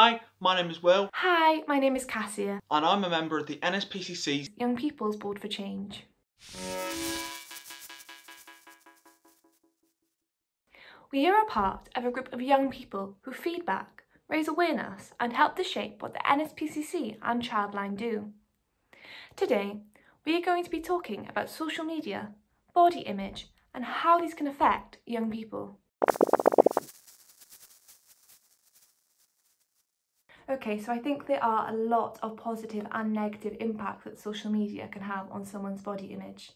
Hi, my name is Will. Hi, my name is Kasia. And I'm a member of the NSPCC's Young People's Board for Change. We are a part of a group of young people who feed back, raise awareness and help to shape what the NSPCC and Childline do. Today, we are going to be talking about social media, body image and how these can affect young people. Okay, so I think there are a lot of positive and negative impacts that social media can have on someone's body image.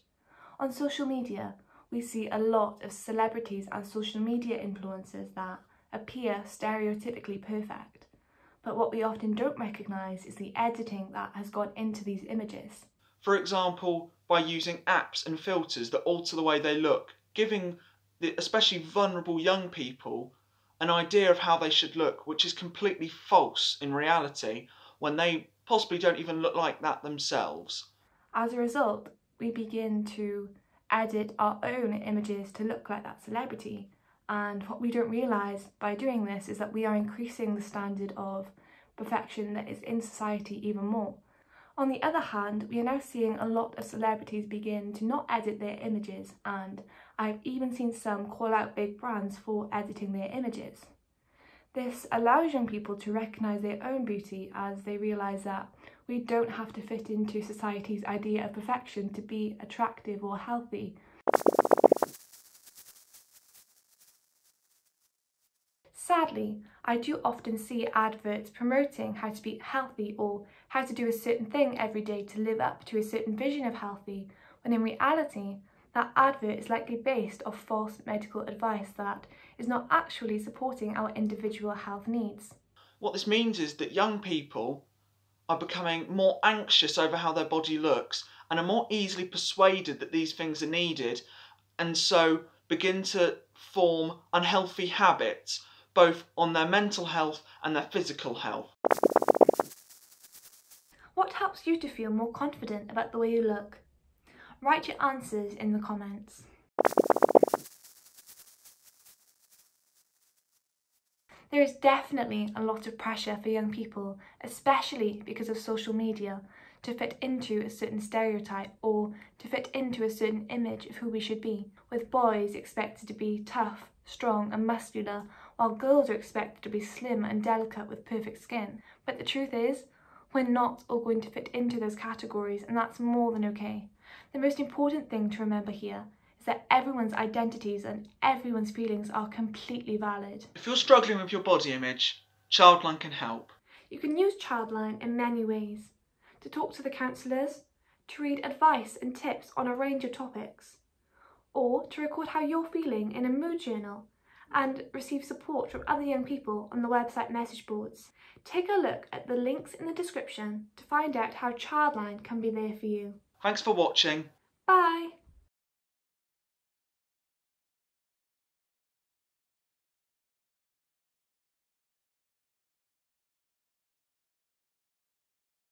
On social media, we see a lot of celebrities and social media influencers that appear stereotypically perfect. But what we often don't recognise is the editing that has gone into these images. For example, by using apps and filters that alter the way they look, giving especially vulnerable young people an idea of how they should look, which is completely false in reality when they possibly don't even look like that themselves. As a result, we begin to edit our own images to look like that celebrity. And what we don't realise by doing this is that we are increasing the standard of perfection that is in society even more. On the other hand, we are now seeing a lot of celebrities begin to not edit their images, and I've even seen some call out big brands for editing their images. This allows young people to recognise their own beauty as they realise that we don't have to fit into society's idea of perfection to be attractive or healthy. Sadly, I do often see adverts promoting how to be healthy or how to do a certain thing every day to live up to a certain vision of healthy, when in reality, that advert is likely based off false medical advice that is not actually supporting our individual health needs. What this means is that young people are becoming more anxious over how their body looks and are more easily persuaded that these things are needed, and so begin to form unhealthy habits, both on their mental health and their physical health. What helps you to feel more confident about the way you look? Write your answers in the comments. There is definitely a lot of pressure for young people, especially because of social media, to fit into a certain stereotype or to fit into a certain image of who we should be, with boys expected to be tough, strong and muscular, while girls are expected to be slim and delicate with perfect skin. But the truth is, we're not all going to fit into those categories, and that's more than okay. The most important thing to remember here is that everyone's identities and everyone's feelings are completely valid. If you're struggling with your body image, Childline can help. You can use Childline in many ways. To talk to the counsellors, to read advice and tips on a range of topics, or to record how you're feeling in a mood journal and receive support from other young people on the website message boards. Take a look at the links in the description to find out how Childline can be there for you. Thanks for watching. Bye.